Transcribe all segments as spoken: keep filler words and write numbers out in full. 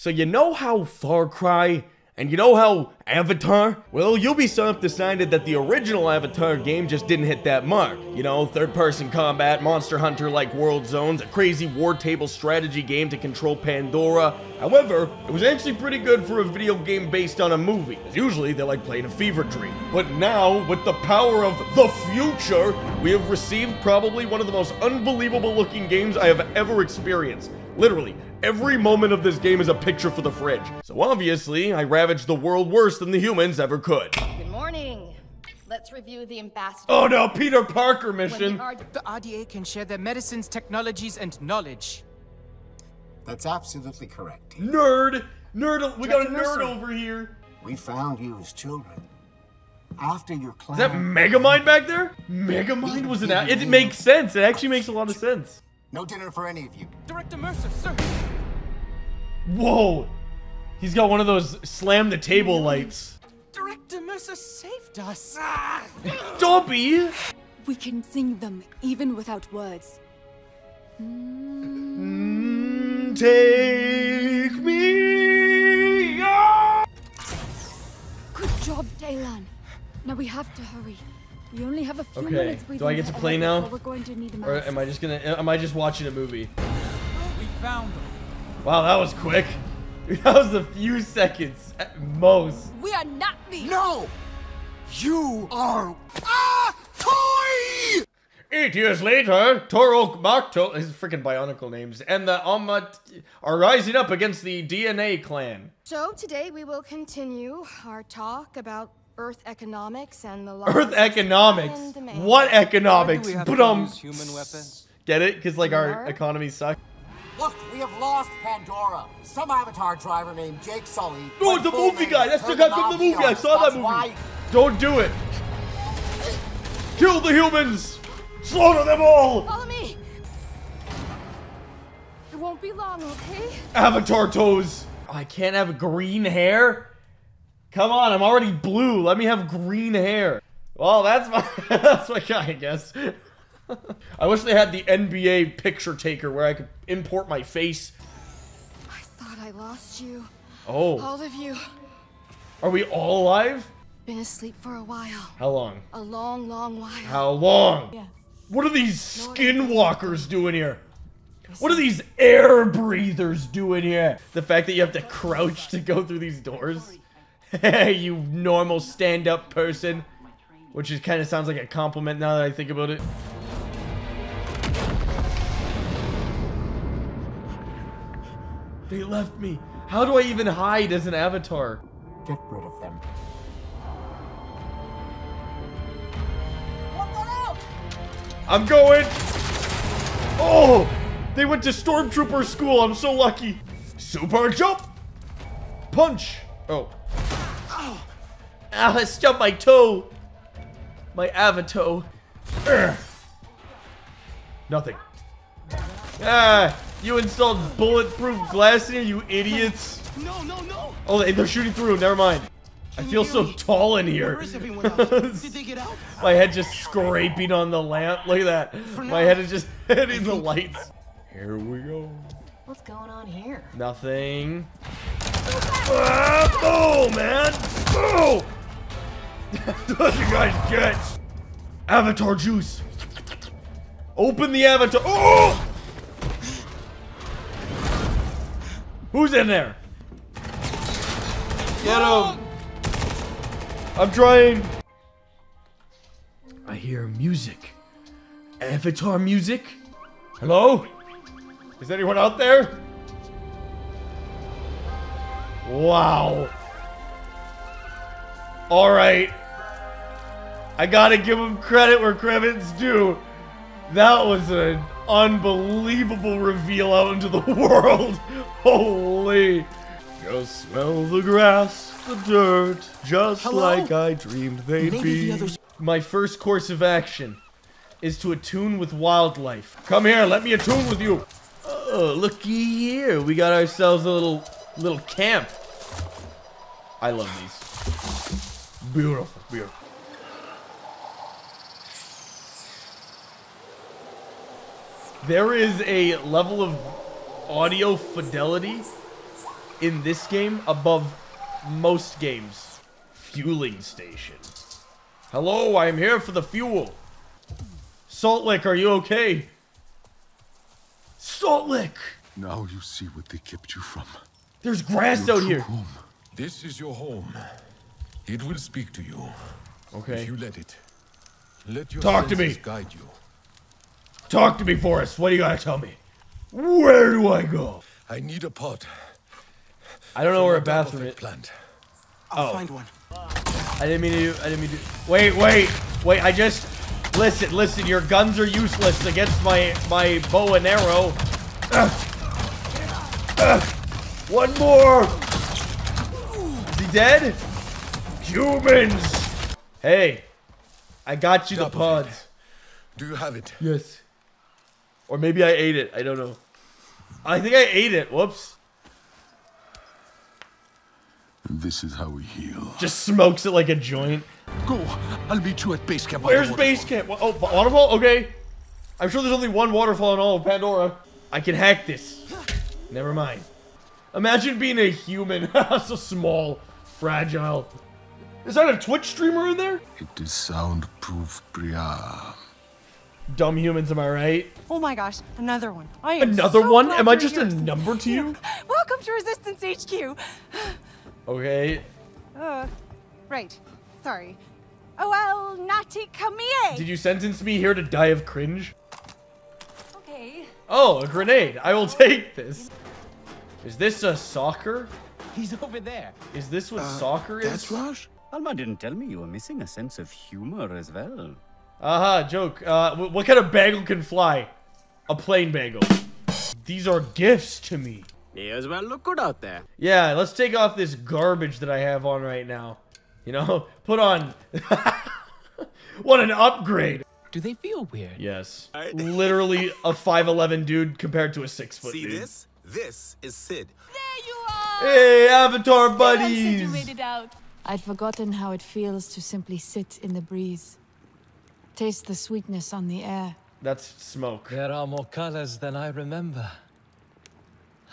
So you know how Far Cry, and you know how Avatar? Well, Ubisoft decided that the original Avatar game just didn't hit that mark. You know, third-person combat, Monster Hunter-like world zones, a crazy war table strategy game to control Pandora. However, it was actually pretty good for a video game based on a movie, 'cause usually they're like playing a fever dream. But now, with the power of the future, we have received probably one of the most unbelievable-looking games I have ever experienced. Literally, every moment of this game is a picture for the fridge. So obviously, I ravaged the world worse than the humans ever could. Good morning. Let's review the ambassador. Oh no, Peter Parker mission. The R D A can share their medicines, technologies, and knowledge. That's absolutely correct. Nerd! Nerd, we got a nerd over here. We found you as children. After your class. Is that Megamind back there? Megamind was an app. It makes sense. It actually makes a lot of sense. No dinner for any of you. Director Mercer, sir. Whoa. He's got one of those slam the table lights. Director Mercer saved us. Dobby. We can sing them even without words. Mm, take me. Ah! Good job, Daylan. Now we have to hurry. We only have a few okay. minutes. Do I get to play now? We're going to need a mask. Or am I just gonna? Am I just watching a movie? We found them. Wow, that was quick. That was a few seconds at most. We are not me. No, you are a toy. Eight years later, Torok Makto, his freaking bionicle names, and the Amat are rising up against the D N A clan. So today we will continue our talk about Earth economics and the laws Earth economics. What economics? But um, human weapons. Get it? Because like our economy sucks. Look, we have lost Pandora. Some Avatar driver named Jake Sully. No, it's the movie guy. That's the guy from the movie. I saw that movie. Don't do it. Kill the humans. Slaughter them all. Follow me. It won't be long, okay? Avatar toes. Oh, I can't have green hair. Come on, I'm already blue. Let me have green hair. Well, that's my that's my guy, I guess. I wish they had the N B A picture taker where I could import my face. I thought I lost you. Oh. All of you. Are we all alive? Been asleep for a while. How long? A long, long while. How long? Yeah. What are these skinwalkers doing here? What are these air breathers doing here? The fact that you have to crouch to go through these doors. Hey, you normal stand-up person. Which is kind of sounds like a compliment now that I think about it. They left me. How do I even hide as an avatar? Get rid of them. I'm going. Oh, they went to Stormtrooper school. I'm so lucky. Super jump. Punch. Oh. Ow, I stubbed my toe. My avatar. Urgh. Nothing. Ah, you installed bulletproof glass in here, you idiots. No, no, no. Oh, they're shooting through. Never mind. I feel so tall in here. My head just scraping on the lamp. Look at that. My head is just hitting the lights. Here we go. What's going on here? Nothing. Ah, oh, man! Oh! That's what you guys get! Avatar juice! Open the avatar- Oh! Who's in there? Get him! I'm trying! I hear music. Avatar music? Hello? Is anyone out there? Wow. All right. I gotta give him credit where credit's due. That was an unbelievable reveal out into the world. Holy. Just smell the grass, the dirt, just Hello? Like I dreamed they'd Maybe be. The others My first course of action is to attune with wildlife. Come here, let me attune with you. Oh, looky here. We got ourselves a little... little camp. I love these. Beautiful, beautiful. There is a level of audio fidelity in this game above most games. Fueling station. Hello, I am here for the fuel. Salt Lick, are you okay? Salt Lick! Now you see what they kept you from. There's grass your out here. Home. This is your home. It will speak to you. Okay. If you let it. Let your Talk to me. guide you. Talk to me, Forrest. What do you gotta tell me? Where do I go? I need a pot. I don't know where a bathroom is. Plant. I'll oh. find one. I didn't mean to. I didn't mean to. Wait, wait, wait. I just listen, listen. Your guns are useless against my my bow and arrow. Ugh. Ugh. One more. Is he dead? Humans. Hey, I got you Stop the pods. Do you have it? Yes. Or maybe I ate it. I don't know. I think I ate it. Whoops. This is how we heal. Just smokes it like a joint. Go. I'll meet you at base camp. Where's base camp? Oh, waterfall? Okay. I'm sure there's only one waterfall in all of Pandora. I can hack this. Never mind. Imagine being a human. So small. Fragile. Is that a Twitch streamer in there? It is soundproof, Priya. Dumb humans, am I right? Oh my gosh, another one. I am another so one? Am I just here. a number to you? Welcome to Resistance H Q. Okay. Uh, right. Sorry. Oh well, Nati Kamie. Did you sentence me here to die of cringe? Okay. Oh, a grenade. I will take this. Is this a soccer? He's over there. Is this what uh, soccer is? That's Rush? Alma didn't tell me you were missing a sense of humor as well. Aha, uh-huh, joke. Uh, what kind of bagel can fly? A plain bagel. These are gifts to me. May as well look good out there. Yeah, let's take off this garbage that I have on right now. You know, put on... What an upgrade. Do they feel weird? Yes. Literally a five eleven dude compared to a six foot dude. See this? This is Sid. There you are! Hey, Avatar buddies! You made it out. I'd forgotten how it feels to simply sit in the breeze. Taste the sweetness on the air. That's smoke. There are more colors than I remember.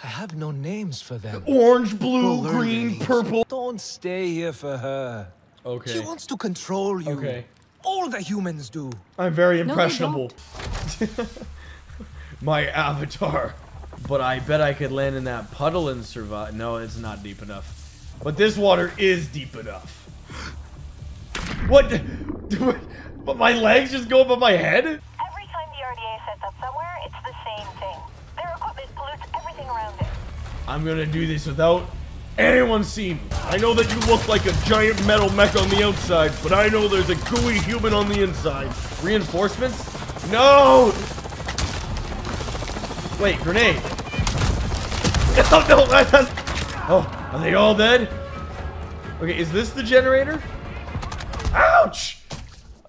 I have no names for them. Orange, blue, well, green, purple. Don't stay here for her. Okay. She wants to control you. Okay. All the humans do. I'm very impressionable. No, my avatar. But I bet I could land in that puddle and survive. No, it's not deep enough. But this water is deep enough. What? But my legs just go above my head? Every time the R D A sets up somewhere, it's the same thing. Their equipment pollutes everything around it. I'm gonna do this without anyone seeing me. I know that you look like a giant metal mech on the outside, but I know there's a gooey human on the inside. Reinforcements? No! Wait, grenade. No, no, that's... that's oh, are they all dead? Okay, is this the generator? Ouch!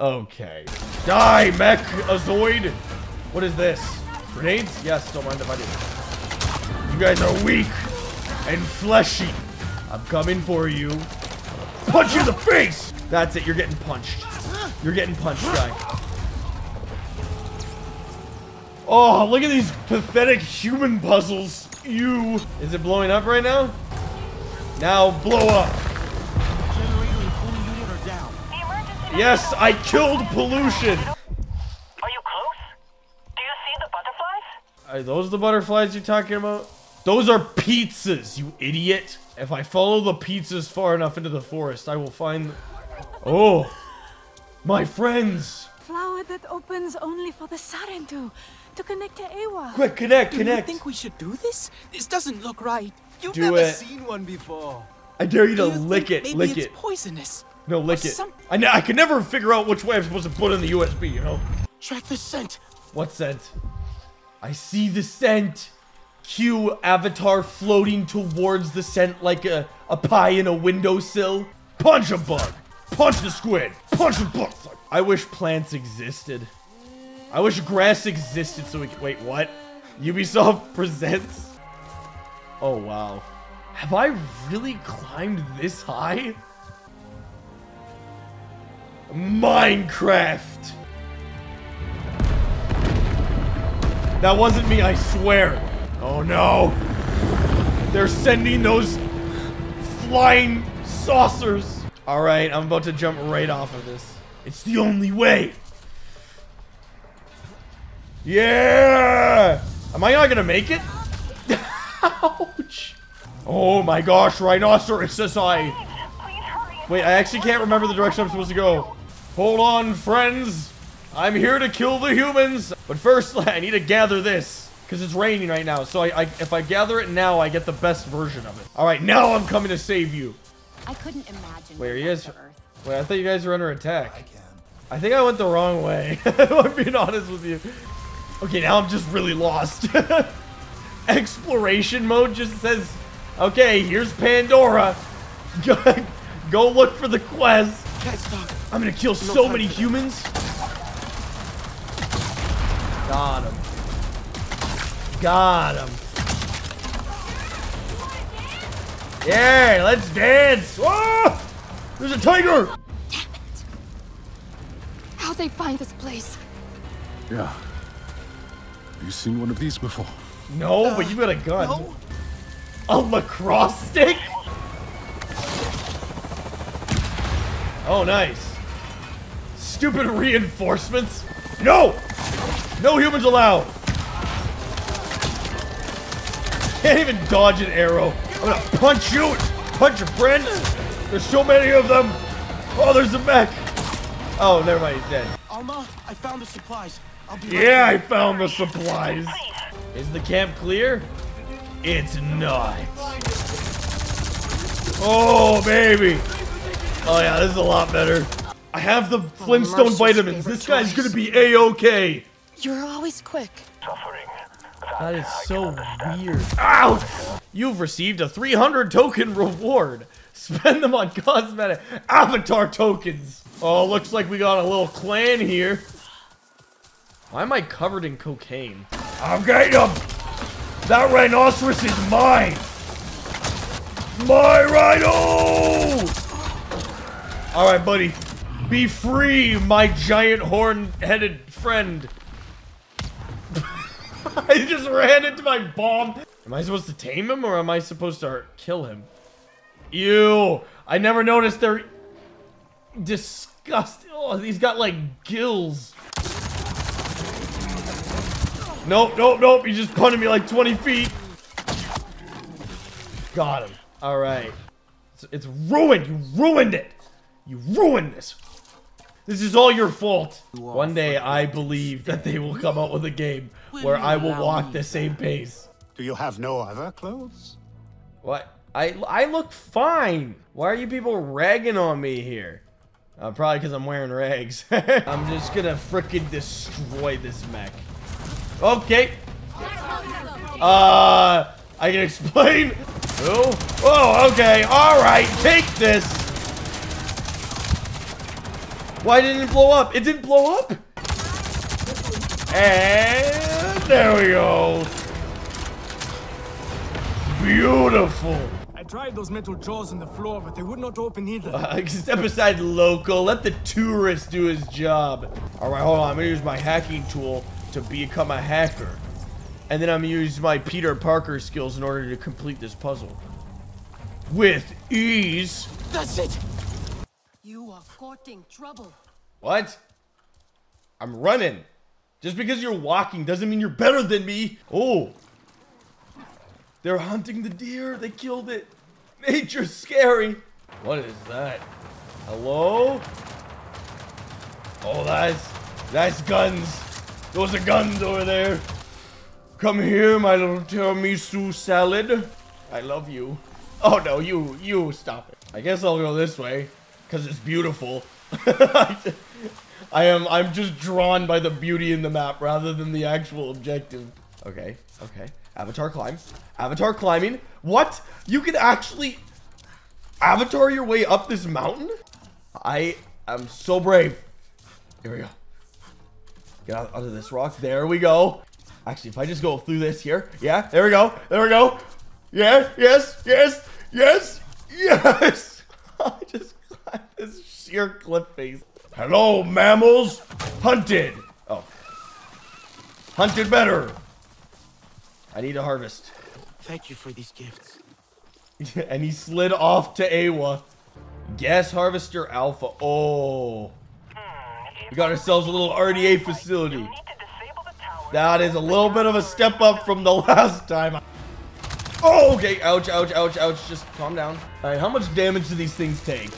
Okay. Die, mech, Azoid! What is this? Grenades? Yes, don't mind if I do. You guys are weak and fleshy. I'm coming for you. Punch you in the face! That's it, you're getting punched. You're getting punched, guy. Oh, look at these pathetic human puzzles. Ew. Is it blowing up right now? Now blow up. Yes, I killed pollution. Are you close? Do you see the butterflies? Are those the butterflies you're talking about? Those are pizzas, you idiot. If I follow the pizzas far enough into the forest, I will find... Oh, my friends. Flower that opens only for the Sarentu to connect to Ewa. Quick, connect, connect. Do you think we should do this? This doesn't look right. You've do never it. seen one before. I dare you to you lick it, maybe lick it's it. It's poisonous. No, lick it. I, I can never figure out which way I'm supposed to put in the U S B, you know? Track the scent. What scent? I see the scent. Q avatar floating towards the scent like a, a pie in a windowsill. Punch a bug. Punch the squid. Punch a bug. I wish plants existed. I wish grass existed so we could... Wait, what? Ubisoft presents? Oh, wow. Have I really climbed this high? Minecraft! That wasn't me, I swear. Oh no! They're sending those flying saucers. All right, I'm about to jump right off of this. It's the only way. Yeah! Am I not gonna make it? Ouch! Oh my gosh, rhinoceros S I. Wait, I actually can't remember the direction I'm supposed to go. Hold on, friends. I'm here to kill the humans. But first, I need to gather this. Because it's raining right now. So I, I, if I gather it now, I get the best version of it. All right, now I'm coming to save you. I couldn't imagine. Wait, he is. Wait, I thought you guys were under attack. I can. I think I went the wrong way. I'm being honest with you. Okay, now I'm just really lost. Exploration mode just says, okay, here's Pandora. Go look for the quest. Can't stop. I'm gonna kill so many humans. Got him. Got him. Yeah, let's dance. Oh, there's a tiger. Damn it. How'd they find this place? Yeah. Have you seen one of these before? No, uh, but you've got a gun. No? A lacrosse stick? Oh, nice. Stupid reinforcements. No! No humans allowed. Can't even dodge an arrow. I'm gonna punch you. Punch your friends. There's so many of them. Oh, there's the mech. Oh, never mind. He's dead. Alma, I found the supplies. I'll be yeah, right I found the supplies. Is the camp clear? It's not. Oh, baby. Oh, yeah, this is a lot better. I have the Flintstone vitamins. This guy's going to be A-okay. You're always quick. That is so weird. Ow! You've received a three hundred token reward. Spend them on cosmetic avatar tokens. Oh, looks like we got a little clan here. Why am I covered in cocaine? I'm getting him! That rhinoceros is mine! My rhino! Alright, buddy. Be free, my giant horn-headed friend. I just ran into my bomb. Am I supposed to tame him or am I supposed to kill him? Ew! I never noticed they're disgusting. Oh, he's got like gills. Nope, nope, nope. He just punted me like twenty feet. Got him. All right. It's, it's ruined. You ruined it. You ruined this. This is all your fault. One day, I believe that they will come out with a game where I will walk the same pace. Do you have no other clothes? What? I, I look fine. Why are you people ragging on me here? Uh, probably because I'm wearing rags. I'm just going to frickin' destroy this mech. Okay. Uh, I can explain. Oh, oh, okay. All right, take this. Why didn't it blow up? It didn't blow up. And there we go. Beautiful. I tried those metal jaws in the floor, but they would not open either. Uh, step aside, local. Let the tourist do his job. All right, hold on. I'm gonna use my hacking tool to become a hacker, and then I'm gonna use my Peter Parker skills in order to complete this puzzle with ease. That's it. You are courting trouble. What? I'm running. Just because you're walking doesn't mean you're better than me. Oh, they're hunting the deer. They killed it. Nature's scary. What is that? Hello? Oh, that's that's guns. Those are guns over there. Come here, my little tiramisu salad. I love you. Oh no, you, you stop it. I guess I'll go this way, cause it's beautiful. I am, I'm just drawn by the beauty in the map rather than the actual objective. Okay, okay. Avatar climb. Avatar climbing. What? You can actually avatar your way up this mountain? I am so brave. Here we go. Get out under this rock. There we go. Actually, if I just go through this here. Yeah, there we go. There we go. Yeah, yes, yes, yes, yes. I just climbed this sheer cliff face. Hello, mammals. Hunted. Oh. Hunted better. I need to harvest. Thank you for these gifts. And he slid off to Ewa. Gas Harvester Alpha. Oh. We got ourselves a little R D A facility. That is a little bit of a step up from the last time. Oh, okay. Ouch, ouch, ouch, ouch. Just calm down. All right, how much damage do these things take?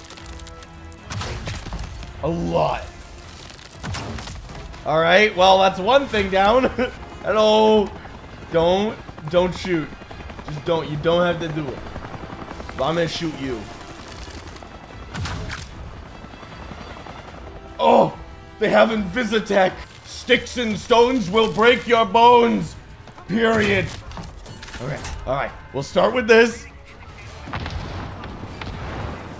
A lot. All right, well, that's one thing down. Hello. Don't, don't shoot. Just don't. You don't have to do it. But I'm going to shoot you. Oh, they have Invisitech. Sticks and stones will break your bones. Period. All right. All right. We'll start with this.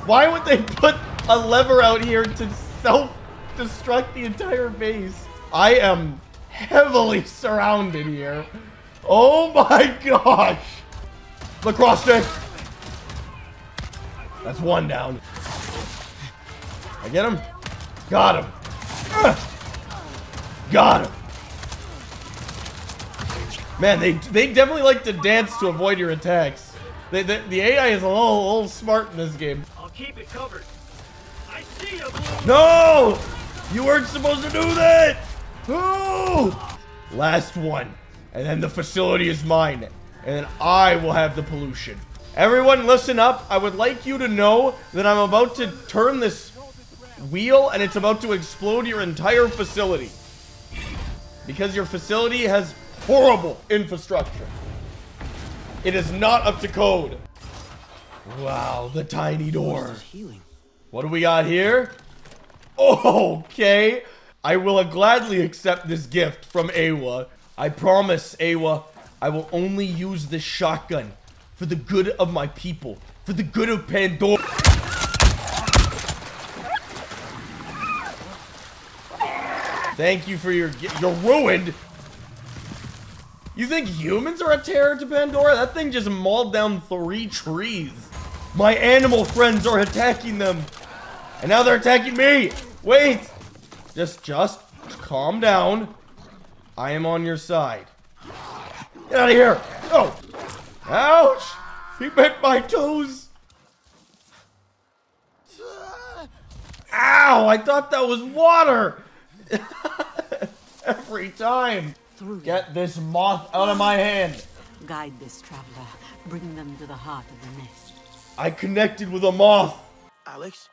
Why would they put a lever out here to self-destruct the entire base? I am heavily surrounded here. Oh my gosh. Lacrosse stick. That's one down. I get him. Got him. Ugh. Got him. Man, they they definitely like to dance to avoid your attacks. They, they, the A I is a little, little smart in this game. I'll keep it covered. I see you. No, you weren't supposed to do that. Ooh. Last one, and then the facility is mine, and then I will have the pollution. Everyone, listen up. I would like you to know that I'm about to turn this wheel, and it's about to explode your entire facility. Because your facility has horrible infrastructure. It is not up to code. Wow, the tiny door. What do we got here? Oh, okay. I will gladly accept this gift from Ewa. I promise, Ewa, I will only use this shotgun for the good of my people. For the good of Pandora. Thank you for your... You're ruined! You think humans are a terror to Pandora? That thing just mauled down three trees. My animal friends are attacking them. And now they're attacking me! Wait! Just, just calm down. I am on your side. Get out of here! Oh! Ouch! He bit my toes! Ow! I thought that was water! Every time. Through. Get this moth out of my hand. Guide this traveler. Bring them to the heart of the nest. I connected with a moth. Alex,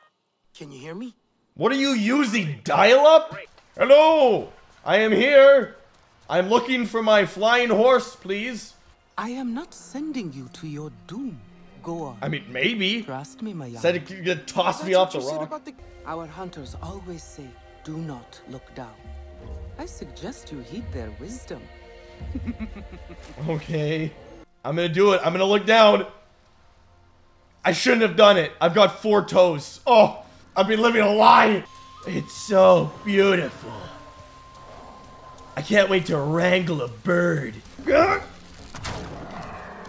can you hear me? What are you using? Dial-up? Hello. I am here. I'm looking for my flying horse, please. I am not sending you to your doom. Go on. I mean, maybe. Trust me, my young. Said it could toss me off the rock. The... Our hunters always say, do not look down. I suggest you heed their wisdom. Okay. I'm gonna do it. I'm gonna look down. I shouldn't have done it. I've got four toes. Oh, I've been living a lie. It's so beautiful. I can't wait to wrangle a bird.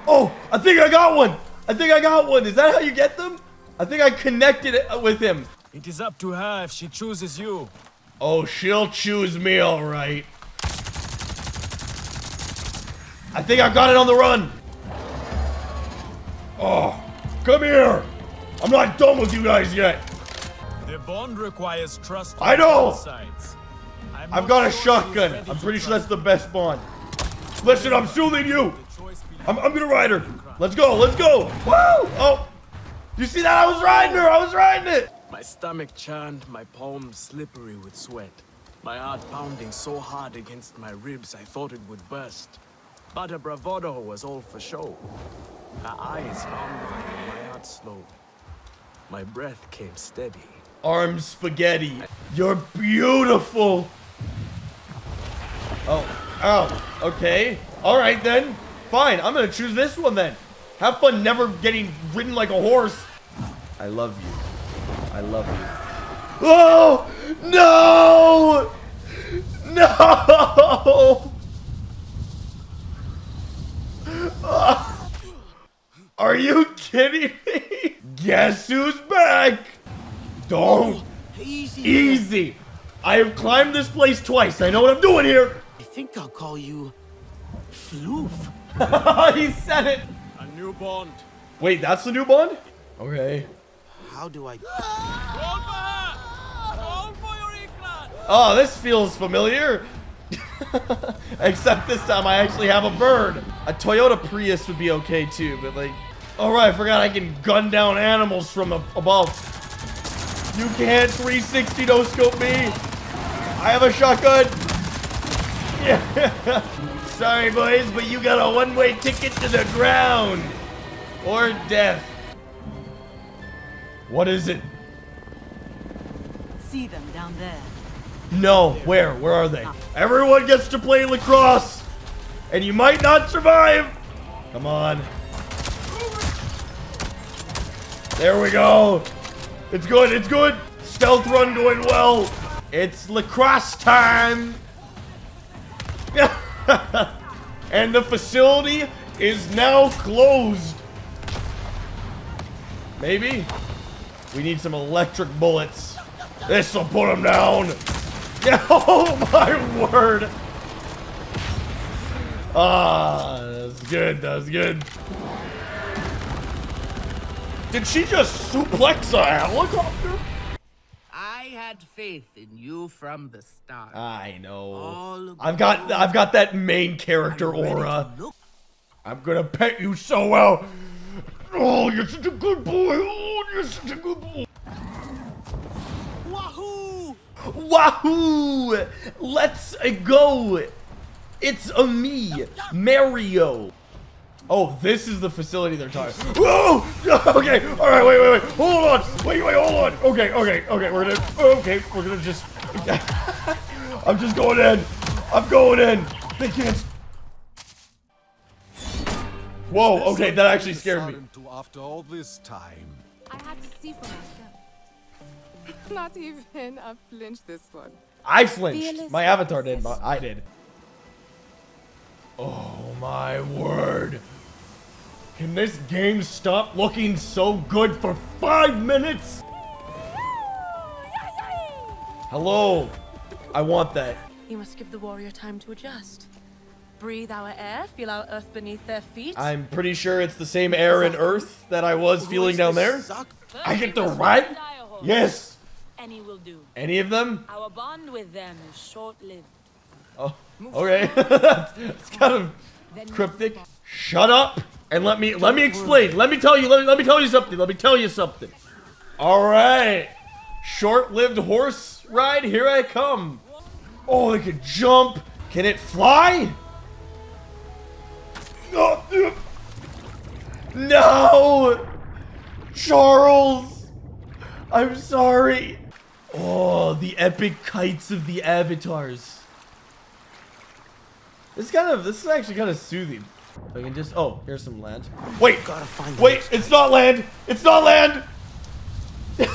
Oh, I think I got one. I think I got one. Is that how you get them? I think I connected it with him. It is up to her if she chooses you. Oh, she'll choose me, all right. I think I've got it on the run. Oh, come here. I'm not done with you guys yet. The bond requires trust. I know. I've got a shotgun. I'm pretty sure that's the best bond. Listen, I'm soothing you. I'm, I'm gonna ride her. Let's go, let's go. Woo! Oh, you see that? I was riding her. I was riding it. My stomach churned, my palms slippery with sweat. My heart pounding so hard against my ribs, I thought it would burst. But her bravado was all for show. Her eyes found mine, and my heart slowed. My breath came steady. Arm spaghetti. You're beautiful. Oh, ow. Okay. All right, then. Fine. I'm going to choose this one, then. Have fun never getting ridden like a horse. I love you. I love you. Oh, no! No! Oh. Are you kidding me? Guess who's back? Don't. Easy. Easy. I have climbed this place twice. I know what I'm doing here. I think I'll call you Floof. He said it. A new bond. Wait, that's the new bond? Okay. How do I... Oh, this feels familiar. Except this time I actually have a bird. A Toyota Prius would be okay too, but like... All right, I forgot I can gun down animals from above. You can't three sixty no scope me. I have a shotgun. Yeah. Sorry, boys, but you got a one-way ticket to the ground. Or death. What is it? See them down there. No, where? Where are they? Everyone gets to play lacrosse. And you might not survive. Come on. There we go. It's good. It's good. Stealth run going well. It's lacrosse time. And the facility is now closed. Maybe. We need some electric bullets. This will put them down. Oh, my word. Ah, that's good. That's good. Did she just suplex a helicopter? I had faith in you from the start. I know. I've got I've got that main character aura. I'm gonna pet you so well. Oh, you're such a good boy. Oh, you're such a good boy. Wahoo! Wahoo! Let's go. It's a me, Mario. Oh, this is the facility they're talking about. Whoa! Okay, all right, wait, wait, wait. Hold on. Wait, wait, hold on. Okay, okay, okay. We're gonna, okay, we're gonna just. I'm just going in. I'm going in. They can't. Whoa, okay, that actually scared me. After all this time. I had to see for myself. Not even I flinched this one. I flinched. My avatar did, but I did. Oh my word. Can this game stop looking so good for five minutes? Hello. I want that. You must give the warrior time to adjust. Breathe our air, feel our earth beneath their feet. I'm pretty sure it's the same air and earth that I was feeling down there. I get to ride? Yes. Any will do. Any of them? Our bond with them is short-lived. Oh, okay. It's kind of cryptic. Shut up and let me let me explain. Let me tell you. Let me let me tell you something. Let me tell you something. All right. Short-lived horse ride. Here I come. Oh, it can jump. Can it fly? No. No. Charles, I'm sorry. Oh, the epic kites of the avatars. This kind of this is actually kind of soothing. If I can just oh, here's some land. Wait, gotta find wait, it's not land. It's not land. Did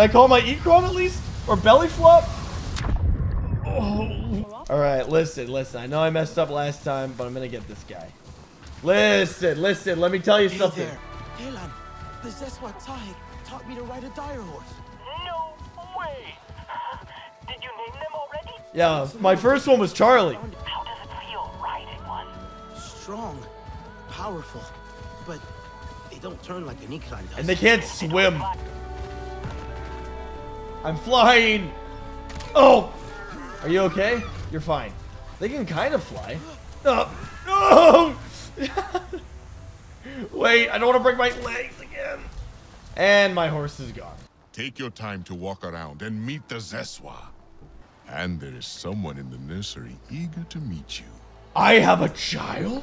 I call my Ecron at least or belly flop? Oh. All right, listen, listen. I know I messed up last time, but I'm gonna get this guy. Listen, listen. Let me tell you hey something. There. Hey, lad, the Zeswa taught me to ride a dire horse. No way. Did you name them already? Yeah, my first one was Charlie. Strong, powerful, but they don't turn like an Ecron does. And they can't swim. I'm flying. Oh, are you okay? You're fine. They can kind of fly. Oh, no. Wait, I don't want to break my legs again. And my horse is gone. Take your time to walk around and meet the Zeswa. And there is someone in the nursery eager to meet you. I have a child?